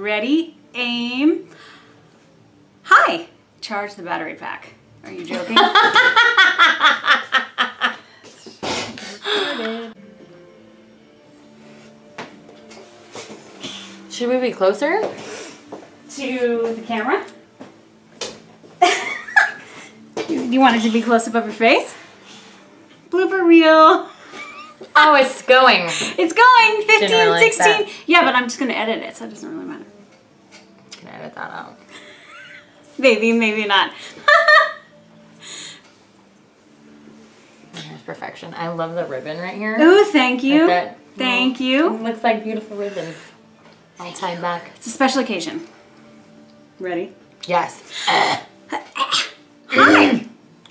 Ready, aim. Hi, charge the battery pack. Are you joking? Should we be closer to the camera? You want it to be close up of your face? Blooper reel. Oh, it's going. It's going. 15, like 16. That. Yeah, but I'm just going to edit it, so it doesn't really matter. Can I edit that out? Maybe, maybe not. Here's perfection. I love the ribbon right here. Ooh, thank you. Like thank you. It looks like beautiful ribbons. All tied back. It's a special occasion. Ready? Yes. Hi.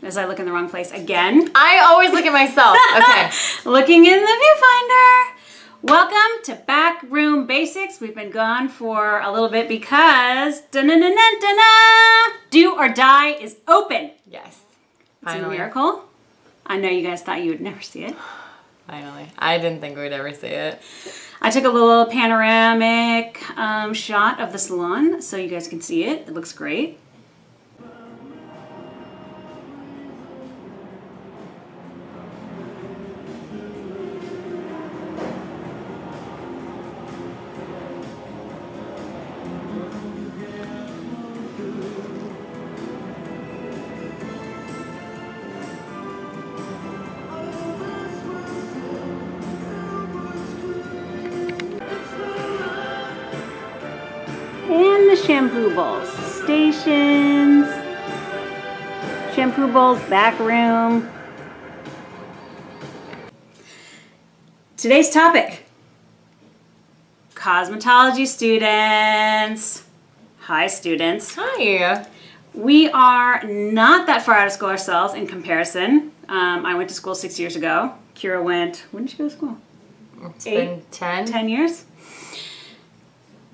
As I look in the wrong place again. I always look at myself. Okay. Looking in the viewfinder. Welcome to Back Room Basics. We've been gone for a little bit because Do or Die is open. Yes. Finally. It's a miracle. I know you guys thought you would never see it. Finally. I didn't think we'd ever see it. I took a little panoramic shot of the salon so you guys can see it. It looks great. And the shampoo bowls, stations, shampoo bowls, back room. Today's topic, cosmetology students. Hi students. Hi. We are not that far out of school ourselves in comparison. I went to school 6 years ago. Kira went, when did she go to school? It's been 10. 10 years.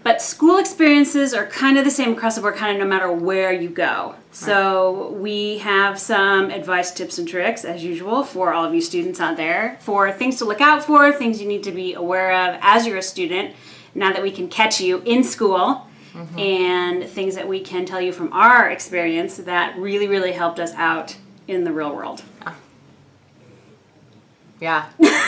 But school experiences are kind of the same across the board, kind of no matter where you go. Right. So we have some advice, tips, and tricks, as usual, for all of you students out there, for things to look out for, things you need to be aware of as you're a student, now that we can catch you in school, mm-hmm. and things that we can tell you from our experience that really, really helped us out in the real world. Yeah. Yeah.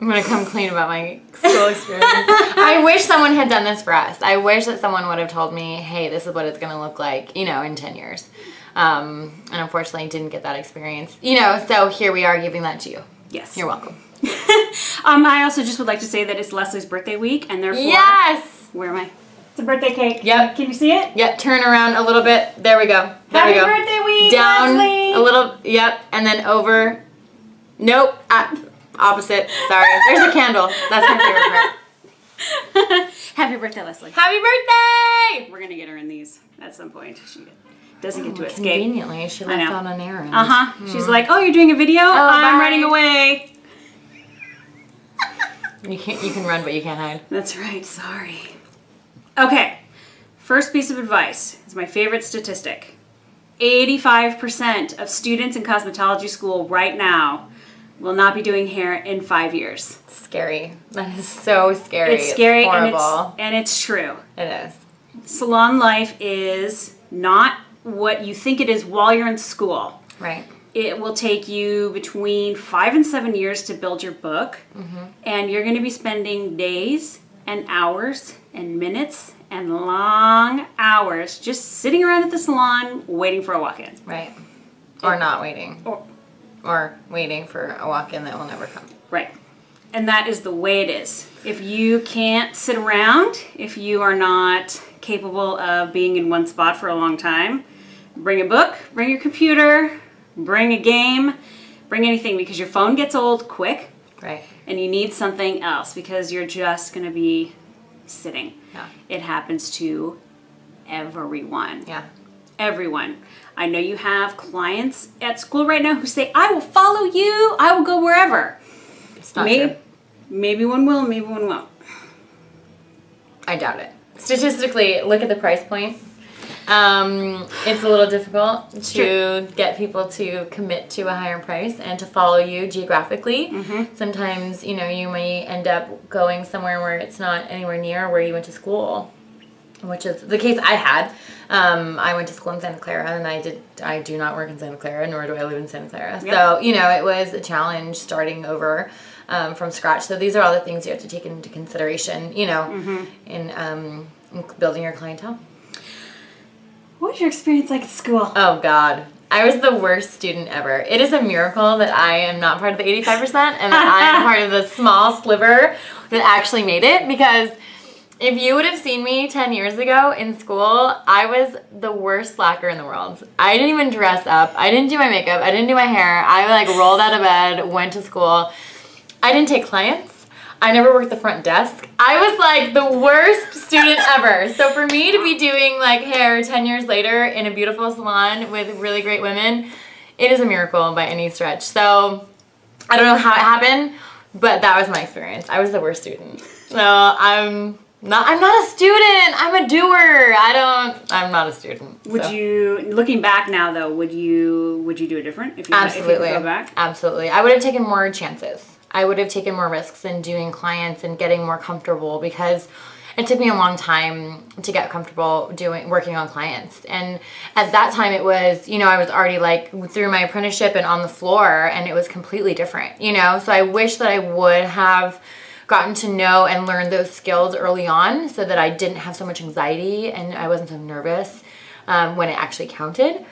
I'm gonna come clean about my school experience. I wish someone had done this for us. I wish that someone would have told me, hey, this is what it's gonna look like, you know, in 10 years. And unfortunately I didn't get that experience. You know, so here we are giving that to you. Yes. You're welcome. I also just would like to say that it's Leslie's birthday week and therefore, yes! Where am I? It's a birthday cake. Yep. Can you see it? Yep, turn around a little bit. There we go. There Happy we go. Birthday week, down Leslie. A little, yep, and then over. Nope. Opposite. Sorry. There's a candle. That's my favorite part. Happy birthday, Leslie. Happy birthday! We're going to get her in these at some point. She doesn't get to escape. Conveniently, she left on an errand. Uh-huh. Hmm. She's like, oh, you're doing a video? Oh, I'm running away. You can run, but you can't hide. That's right. Sorry. Okay. First piece of advice. It's my favorite statistic. 85% of students in cosmetology school right now will not be doing hair in 5 years. Scary. That is so scary. It's scary, it's horrible. And it's true. It is. Salon life is not what you think it is while you're in school. Right. It will take you between 5 and 7 years to build your book, mm-hmm. and you're going to be spending days and hours and minutes and long hours just sitting around at the salon waiting for a walk-in. Right. Or not waiting. Or waiting for a walk-in that will never come. Right. And that is the way it is. If you can't sit around, if you are not capable of being in one spot for a long time, bring a book, bring your computer, bring a game, bring anything, because your phone gets old quick. Right. And you need something else because you're just going to be sitting. Yeah. It happens to everyone. Yeah. Everyone. I know you have clients at school right now who say, I will follow you, I will go wherever. It's not maybe, true. Maybe one will, maybe one won't. I doubt it. Statistically, look at the price point. It's a little difficult to get people to commit to a higher price and to follow you geographically. Mm-hmm. Sometimes, you know, you may end up going somewhere where it's not anywhere near where you went to school. which is the case I had. I went to school in Santa Clara, and I do not work in Santa Clara, nor do I live in Santa Clara. Yeah. So, you know, it was a challenge starting over from scratch. So these are all the things you have to take into consideration, you know, in building your clientele. What was your experience like at school? Oh, God. I was the worst student ever. It is a miracle that I am not part of the 85% and that I am part of the small sliver that actually made it, because if you would have seen me 10 years ago in school, I was the worst slacker in the world. I didn't even dress up. I didn't do my makeup. I didn't do my hair. I like rolled out of bed, went to school. I didn't take clients. I never worked the front desk. I was like the worst student ever. So for me to be doing like hair 10 years later in a beautiful salon with really great women, it is a miracle by any stretch. So I don't know how it happened, but that was my experience. I was the worst student. So I'm not a student. I'm a doer. I'm not a student. Would you, looking back now though, would you do it different if you, if you could go back? Absolutely. I would have taken more chances. I would have taken more risks in doing clients and getting more comfortable, because it took me a long time to get comfortable working on clients. And at that time it was, you know, I was already like through my apprenticeship and on the floor, and it was completely different, you know? So I wish that I would have gotten to know and learn those skills early on so that I didn't have so much anxiety and I wasn't so nervous when it actually counted.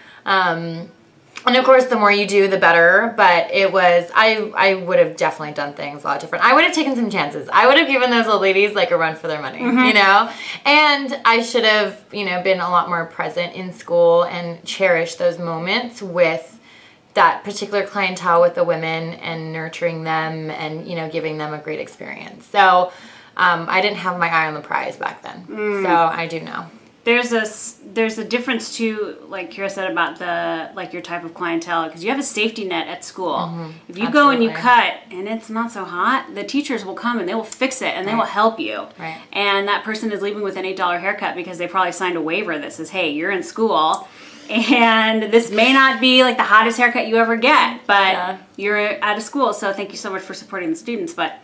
And of course, the more you do, the better, but it was, I would have definitely done things a lot different. I would have taken some chances. I would have given those old ladies like a run for their money, you know? And I should have, you know, been a lot more present in school and cherished those moments with that particular clientele, with the women, and nurturing them and, you know, giving them a great experience. So I didn't have my eye on the prize back then, so I do now. There's a difference too, like Kira said, about the your type of clientele, because you have a safety net at school. If you go and you cut and it's not so hot, the teachers will come and they will fix it and they will help you. And that person is leaving with an $8 haircut because they probably signed a waiver that says, hey, you're in school and this may not be like the hottest haircut you ever get, but you're out of school, so thank you so much for supporting the students, but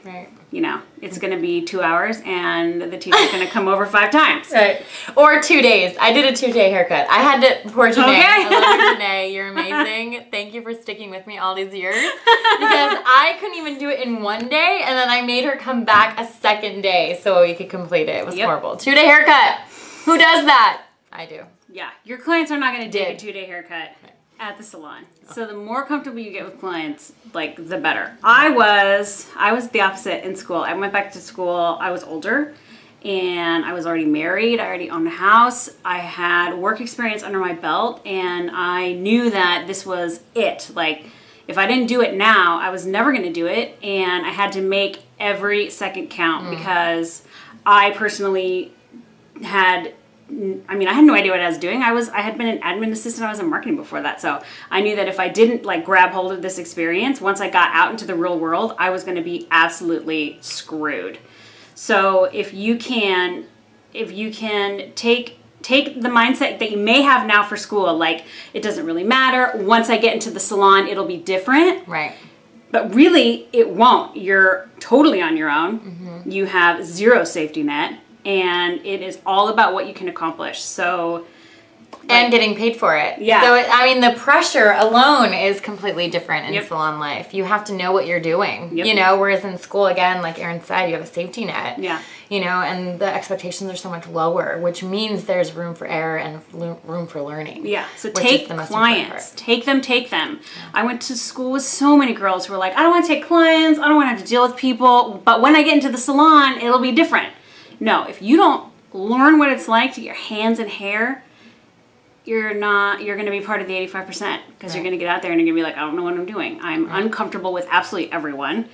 you know, it's going to be 2 hours and the teacher's going to come over 5 times. Or 2 days. I did a 2-day haircut. I had to, poor Janae. I love Janae. You're amazing. Thank you for sticking with me all these years, because I couldn't even do it in 1 day, and then I made her come back a 2nd day so we could complete it. It was horrible. 2-day haircut. Who does that? I do. Yeah. Your clients are not going to do a 2-day haircut at the salon. So the more comfortable you get with clients, like, the better. I was the opposite in school. I went back to school. I was older and I was already married. I already owned a house. I had work experience under my belt, and I knew that this was it. Like, if I didn't do it now, I was never going to do it, and I had to make every second count because I personally had... I mean, I had no idea what I was doing. I had been an admin assistant. I was in marketing before that. So I knew that if I didn't like grab hold of this experience, once I got out into the real world, I was going to be absolutely screwed. So if you can take the mindset that you may have now for school, like it doesn't really matter. Once I get into the salon, it'll be different. Right. But really it won't. You're totally on your own. You have zero safety net. And it is all about what you can accomplish. So, like, and getting paid for it. Yeah. So, I mean, the pressure alone is completely different in salon life. You have to know what you're doing, you know, whereas in school, again, like Erin said, you have a safety net. You know, and the expectations are so much lower, which means there's room for error and room for learning. So take the clients. Take them. I went to school with so many girls who were like, I don't want to take clients. I don't want to have to deal with people. But when I get into the salon, it'll be different. No, if you don't learn what it's like to get your hands in hair, you're going to be part of the 85% because you're going to get out there and you're going to be like, I don't know what I'm doing. I'm uncomfortable with absolutely everyone.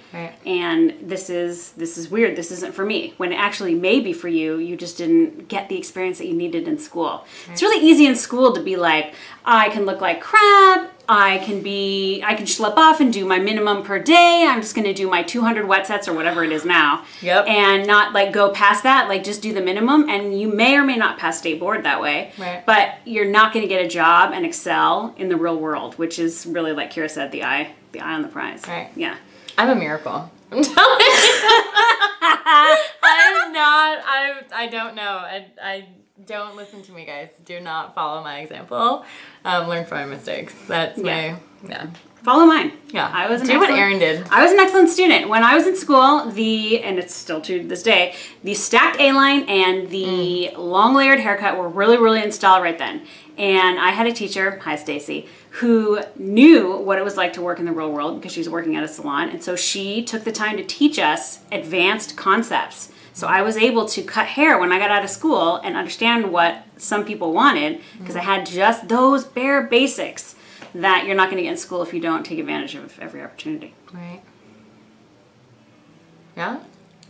And this is weird. This isn't for me. When it actually may be for you, you just didn't get the experience that you needed in school. It's really easy in school to be like, I can look like crap. I can schlep off and do my minimum per day. I'm just going to do my 200 wet sets or whatever it is now. And not like go past that, like just do the minimum. And you may or may not pass state board that way, but you're not going to get a job and excel in the real world, which is really, like Kira said, the eye on the prize. Yeah. I'm a miracle. I'm telling you. I'm not, I don't know. I Don't listen to me, guys. Do not follow my example. Learn from my mistakes. That's my. Follow mine. Yeah. Do what Erin did. I was an excellent student. When I was in school, and it's still to this day, the stacked A-line and the long layered haircut were really, really in style right then. And I had a teacher, hi Stacy, who knew what it was like to work in the real world because she was working at a salon. And so she took the time to teach us advanced concepts. So I was able to cut hair when I got out of school and understand what some people wanted because I had just those bare basics that you're not going to get in school if you don't take advantage of every opportunity. Right. Yeah.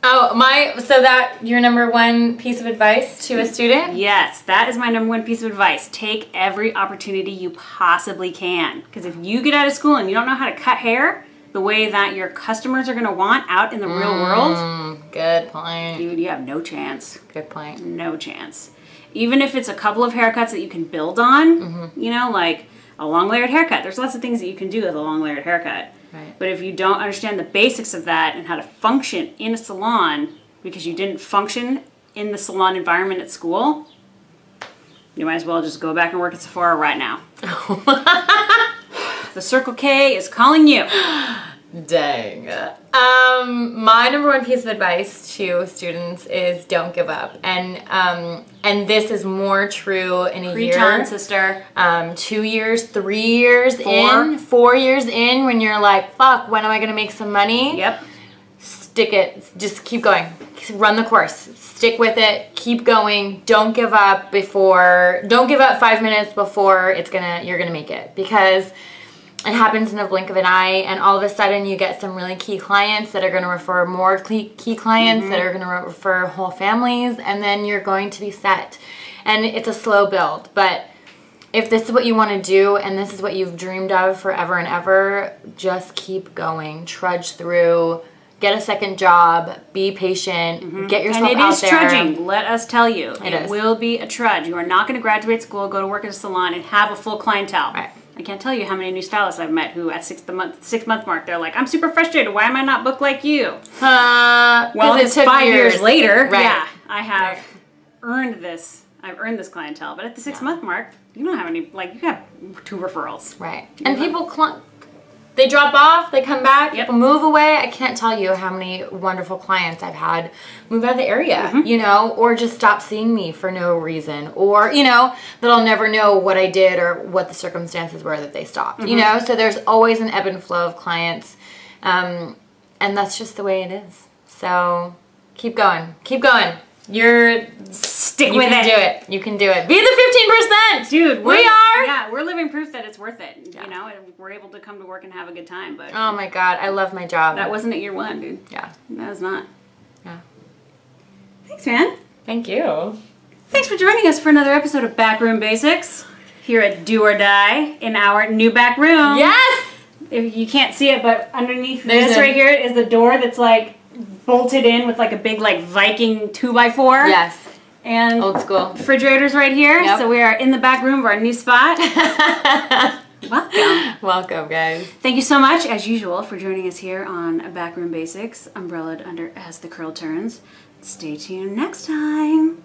Oh, so that your number one piece of advice to a student? Yes, that is my number one piece of advice. Take every opportunity you possibly can. Because if you get out of school and you don't know how to cut hair the way that your customers are going to want out in the real world. Good point. Dude, you have no chance. Good point. No chance. Even if it's a couple of haircuts that you can build on, you know, like a long layered haircut. There's lots of things that you can do with a long layered haircut. Right. But if you don't understand the basics of that and how to function in a salon because you didn't function in the salon environment at school, you might as well just go back and work at Sephora right now. The Circle K is calling you. Dang. My number one piece of advice to students is don't give up. And this is more true in a year. Preach on, sister. 2 years, 3 years, four years in, when you're like, fuck, when am I gonna make some money? Yep. Stick it. Just keep going. Run the course. Stick with it. Keep going. Don't give up before. Don't give up 5 minutes before you're gonna make it, because it happens in the blink of an eye, and all of a sudden you get some really key clients that are going to refer more key clients that are going to refer whole families, and then you're going to be set. And it's a slow build, but if this is what you want to do and this is what you've dreamed of forever and ever, just keep going. Trudge through. Get a second job. Be patient. Get yourself out there. And it is trudging. Let us tell you. It will be a trudge. You are not going to graduate school, go to work at a salon, and have a full clientele. Right. I can't tell you how many new stylists I've met who at six month mark, they're like, I'm super frustrated. Why am I not booked like you? Well, it's 5 years later. Right. Yeah, I have earned this. I've earned this clientele. But at the 6 month mark, you don't have any, like, you have 2 referrals. Right. And people clump. They drop off, they come back, people move away. I can't tell you how many wonderful clients I've had move out of the area, you know, or just stop seeing me for no reason, or, you know, that I'll never know what I did or what the circumstances were that they stopped, you know? So there's always an ebb and flow of clients, and that's just the way it is. So keep going. Keep going. You can do it. You can do it. Be the 15%! Dude, we are! Yeah, we're living proof that it's worth it. Yeah. You know, and we're able to come to work and have a good time. But oh my god, I love my job. That wasn't at year one, dude. Yeah. That was not. Yeah. Thanks, man. Thank you. Thanks for joining us for another episode of Back Room Basics here at Do or Die in our new back room. Yes! If you can't see it, but underneath this right here is the door that's like bolted in with like a big like Viking 2x4. Yes. And old school refrigerators right here. Yep. So we are in the back room of our new spot. Welcome. Welcome, guys. Thank you so much, as usual, for joining us here on Back Room Basics, umbrellaed under As the Curl Turns. Stay tuned next time.